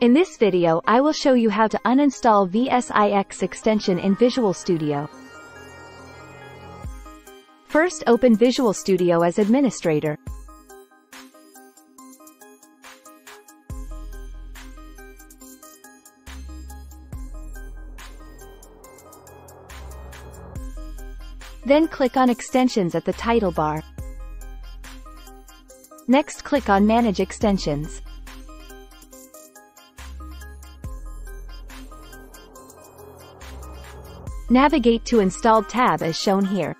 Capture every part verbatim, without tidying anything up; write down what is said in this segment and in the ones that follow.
In this video I will show you how to uninstall V S I X extension in Visual Studio. First, open Visual Studio as administrator. Then click on Extensions at the title bar. Next, click on Manage Extensions. Navigate to Installed tab as shown here.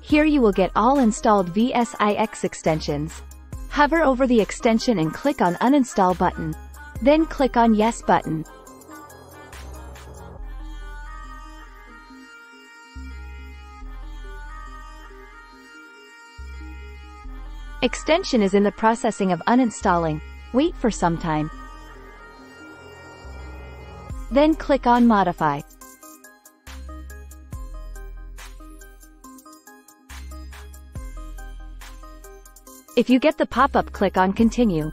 Here you will get all installed V S I X extensions. Hover over the extension and click on Uninstall button. Then click on Yes button. Extension is in the processing of uninstalling. Wait for some time. Then click on Modify. If you get the pop-up, click on Continue.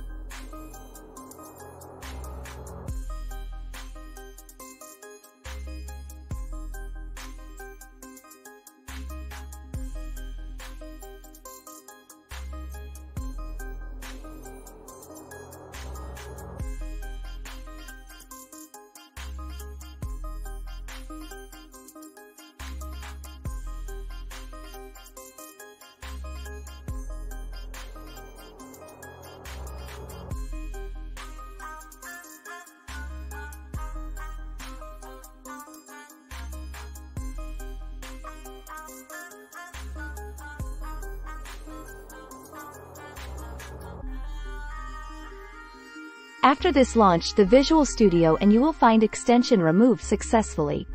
After this, launch the Visual Studio and you will find extension removed successfully.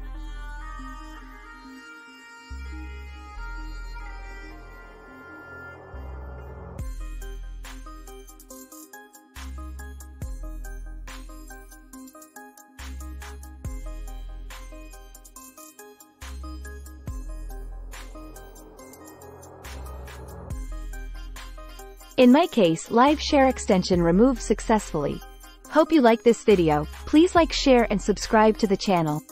In my case, Live Share extension removed successfully. Hope you like this video. Please like, share and subscribe to the channel.